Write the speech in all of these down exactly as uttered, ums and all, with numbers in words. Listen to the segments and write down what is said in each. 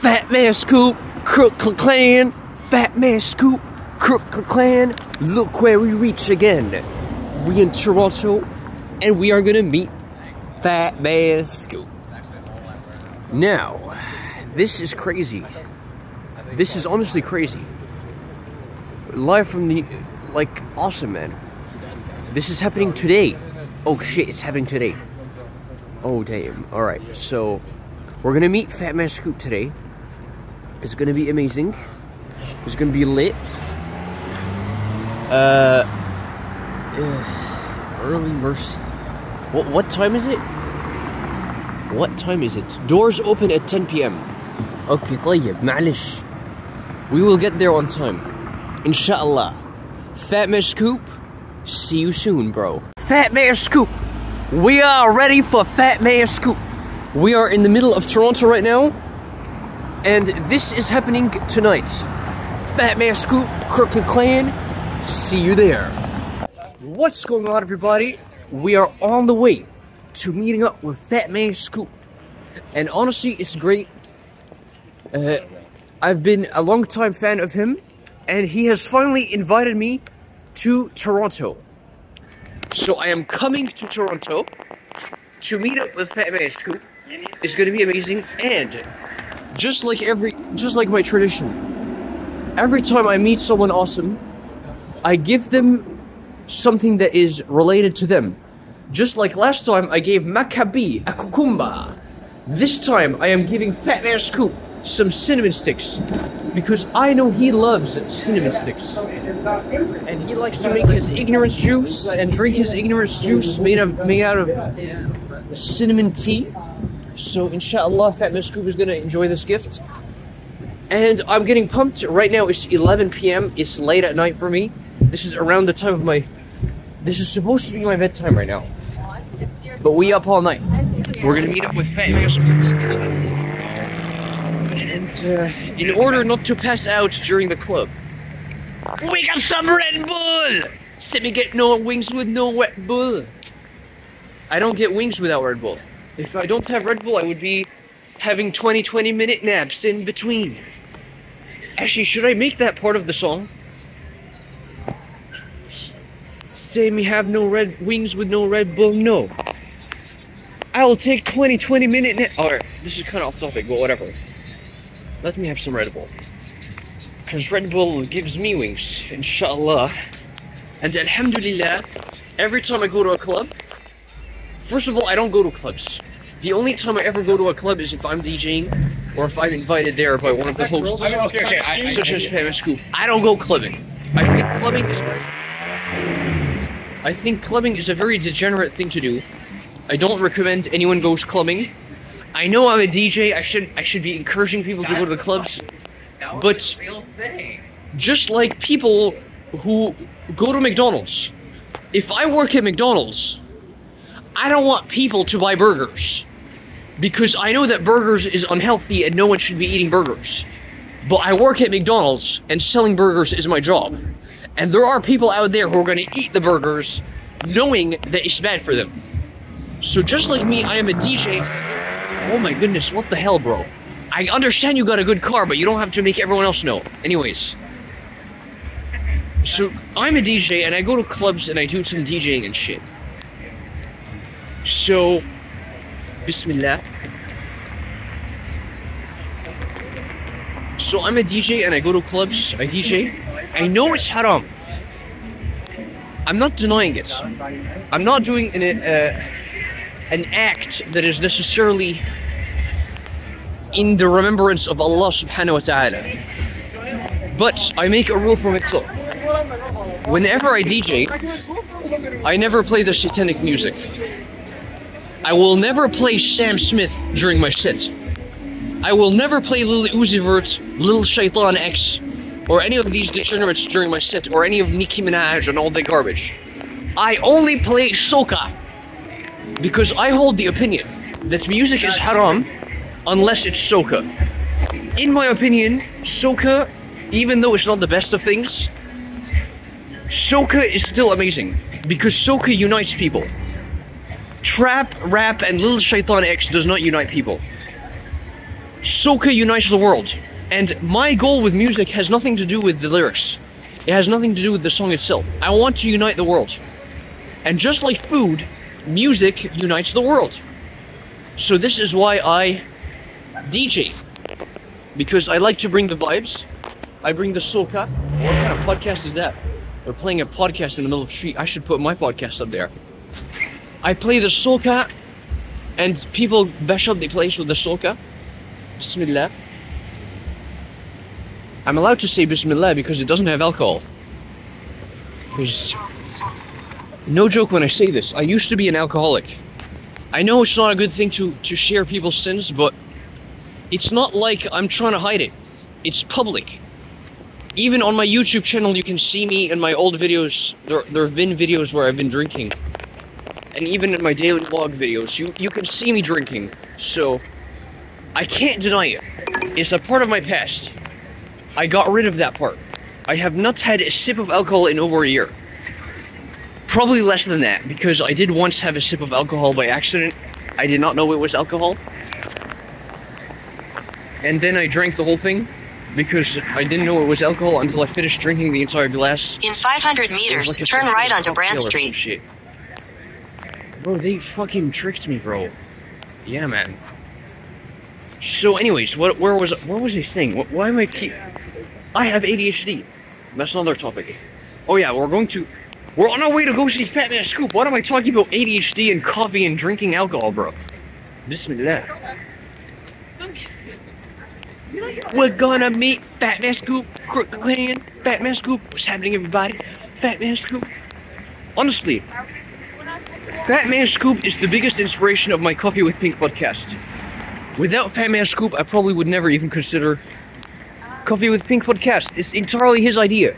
Fatman Scoop, Crooked Clan, Fatman Scoop, Crooked Clan. Look where we reach again. We in Toronto, and we are gonna meet Fatman Scoop. Now, this is crazy. This is honestly crazy. Live from the, like, awesome, man. This is happening today. Oh shit, it's happening today. Oh damn, alright, so we're gonna meet Fatman Scoop today. It's gonna be amazing. It's gonna be lit. Uh, ugh, early mercy. What, what time is it? What time is it? Doors open at ten p m Okay, طيب, معلش. We will get there on time. Inshallah. Fatman Scoop, see you soon, bro. Fatman Scoop. We are ready for Fatman Scoop. We are in the middle of Toronto right now, and this is happening tonight. Fatman Scoop, Crooked Clan, see you there. What's going on, everybody? We are on the way to meeting up with Fatman Scoop, and honestly, it's great. Uh, I've been a long-time fan of him, and he has finally invited me to Toronto. So I am coming to Toronto to meet up with Fatman Scoop. It's gonna be amazing, and just like every, just like my tradition, every time I meet someone awesome, I give them something that is related to them. Just like last time, I gave Maccabi a cucumber. This time, I am giving Fatman Scoop some cinnamon sticks, because I know he loves cinnamon sticks, and he likes to make his ignorance juice and drink his ignorance juice made of made out of cinnamon tea. So inshallah, Fatman Scoop is gonna enjoy this gift, and I'm getting pumped right now. It's eleven p m It's late at night for me. This is around the time of my. This is supposed to be my bedtime right now, but we up all night. We're gonna meet up with Fatman Scoop. And uh, in order not to pass out during the club, we got some Red Bull! Let me get no wings with no Red Bull. I don't get wings without Red Bull. If I don't have Red Bull, I would be having twenty, twenty minute naps in between. Actually, should I make that part of the song? Say me have no red wings with no Red Bull, no. I will take twenty, twenty minute nap. Alright, this is kind of off topic, but whatever. Let me have some Red Bull, because Red Bull gives me wings, inshallah. And alhamdulillah, every time I go to a club, first of all, I don't go to clubs. The only time I ever go to a club is if I'm DJing, or if I'm invited there by one of the hosts, okay, okay, I, I, such I, I, as Fatman Scoop. I don't go clubbing. I think clubbing is I think clubbing is a very degenerate thing to do. I don't recommend anyone goes clubbing. I know I'm a D J, I should I should be encouraging people to go to the clubs, but just like people who go to McDonald's, if I work at McDonald's, I don't want people to buy burgers, because I know that burgers is unhealthy and no one should be eating burgers, but I work at McDonald's and selling burgers is my job, and there are people out there who are going to eat the burgers knowing that it's bad for them. So just like me, I am a D J. Oh my goodness, what the hell, bro? I understand you got a good car, but you don't have to make everyone else know. Anyways. So, I'm a D J, and I go to clubs, and I do some DJing and shit. So, Bismillah. So, I'm a D J, and I go to clubs, I D J. I know it's haram. I'm not denying it. I'm not doing an... Uh, an act that is necessarily in the remembrance of Allah subhanahu wa ta'ala. But I make a rule from itself. Whenever I D J, I never play the satanic music. I will never play Sam Smith during my set. I will never play Lil Uzi Vert, Lil Shaitan X, or any of these degenerates during my set, or any of Nicki Minaj and all that garbage. I only play soca. Because I hold the opinion that music is haram unless it's soca. In my opinion, soca, even though it's not the best of things, soca is still amazing, because soca unites people. Trap, rap, and Lil Shaitan X does not unite people. soca unites the world. And my goal with music has nothing to do with the lyrics. It has nothing to do with the song itself. I want to unite the world. And just like food, music unites the world. So this is why I D J. Because I like to bring the vibes. I bring the soca. What kind of podcast is that? They're playing a podcast in the middle of the street. I should put my podcast up there. I play the soca, and people bash up the place with the soca. Bismillah. I'm allowed to say Bismillah because it doesn't have alcohol. Because, no joke when I say this, I used to be an alcoholic. I know it's not a good thing to, to share people's sins, but it's not like I'm trying to hide it. It's public. Even on my YouTube channel, you can see me in my old videos. There, there have been videos where I've been drinking. And even in my daily vlog videos, you, you can see me drinking. So, I can't deny it. It's a part of my past. I got rid of that part. I have not had a sip of alcohol in over a year. Probably less than that, because I did once have a sip of alcohol by accident. I did not know it was alcohol. And then I drank the whole thing, because I didn't know it was alcohol until I finished drinking the entire glass. In five hundred meters, like turn right onto Brand Street. Shit. Bro, they fucking tricked me, bro. Yeah, man. So anyways, what, where was where was I saying? What, why am I keep... I have A D H D. That's another topic. Oh yeah, we're going to... We're on our way to go see Fatman Scoop. What am I talking about A D H D and coffee and drinking alcohol, bro? Bismillah. We're gonna meet Fatman Scoop, Crooked Clan, Fatman Scoop. What's happening, everybody? Fatman Scoop. Honestly, Fatman Scoop is the biggest inspiration of my Coffee with Pink podcast. Without Fatman Scoop, I probably would never even consider Coffee with Pink podcast. It's entirely his idea.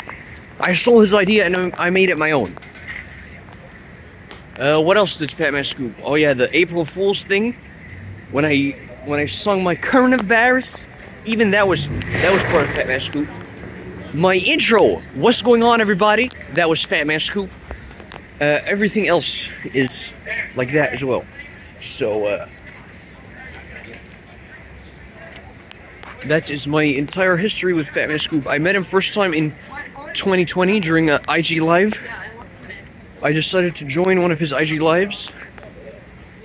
I stole his idea and I made it my own. Uh, what else did Fatman Scoop? Oh yeah, the April Fool's thing. When I when I sung my coronavirus, even that was that was part of Fatman Scoop. My intro, what's going on, everybody? That was Fatman Scoop. Uh, everything else is like that as well. So. Uh, That is my entire history with Fatman Scoop. I met him first time in twenty twenty during an I G Live. I decided to join one of his I G Lives.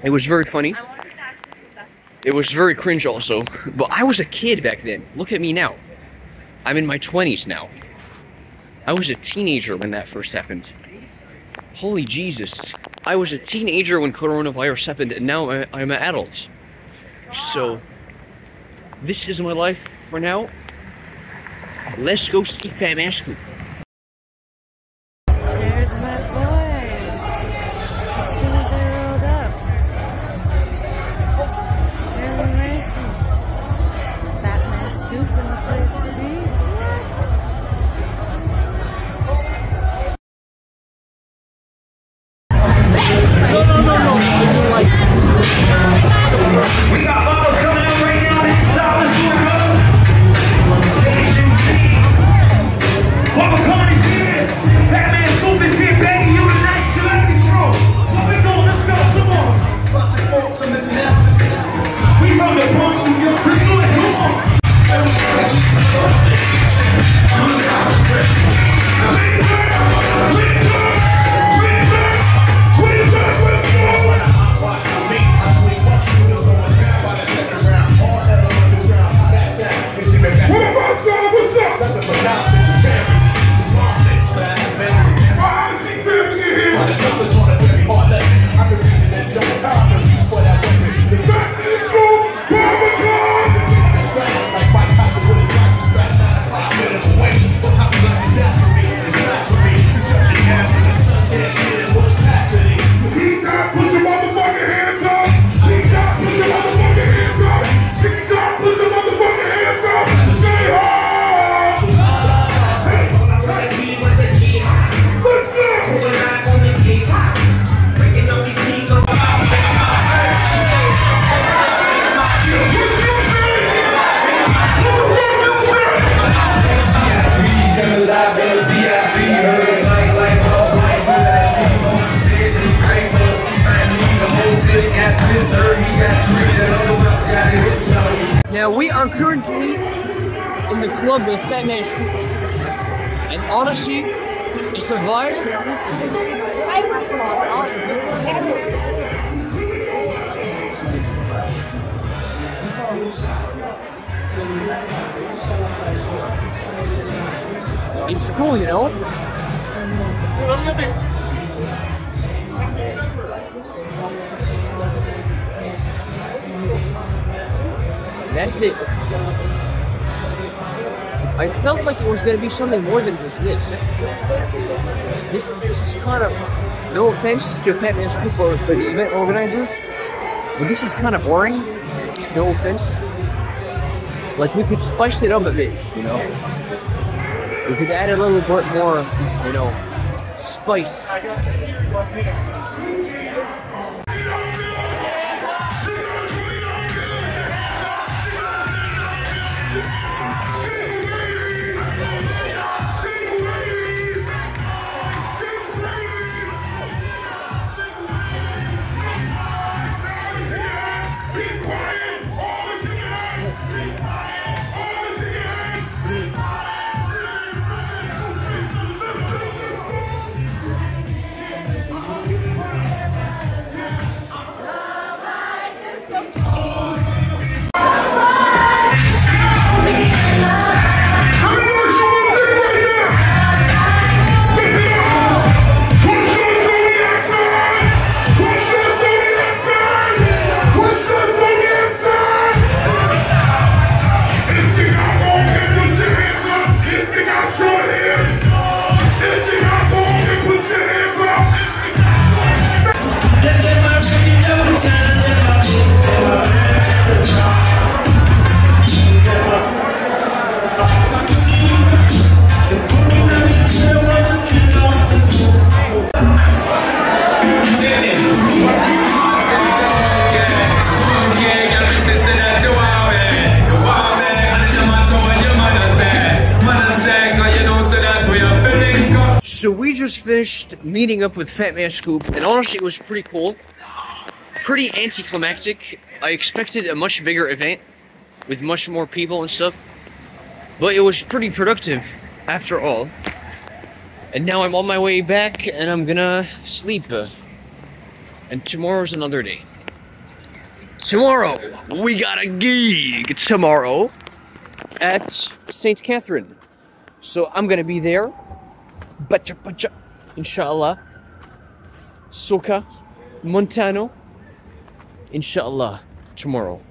It was very funny. It was very cringe also. But I was a kid back then. Look at me now. I'm in my twenties now. I was a teenager when that first happened. Holy Jesus. I was a teenager when coronavirus happened, and now I'm an adult. So... this is my life for now. Let's go see Fatman Scoop. There's my boy. As soon as I rolled up. Very amazing. Fatman Scoop in the place to be. What? No, no, no, no. We got bottles coming up right now. Let's go. What? currently in the club with Fatman Scoop. And honestly, it's the vibe. It's cool, you know? That's it. I felt like it was going to be something more than just this. This, this is kind of, no offense to Fatman Scoop or the event organizers, but this is kind of boring. No offense. Like, we could spice it up a bit, you know? We could add a little bit more, you know, spice. So we just finished meeting up with Fatman Scoop, and honestly it was pretty cool. Pretty anticlimactic. I expected a much bigger event with much more people and stuff, but it was pretty productive after all. And now I'm on my way back and I'm gonna sleep, uh, and tomorrow's another day. Tomorrow we got a gig tomorrow at Saint Catherine, so I'm gonna be there. Bacha bacha, inshallah. Soka, Montano, inshallah, tomorrow.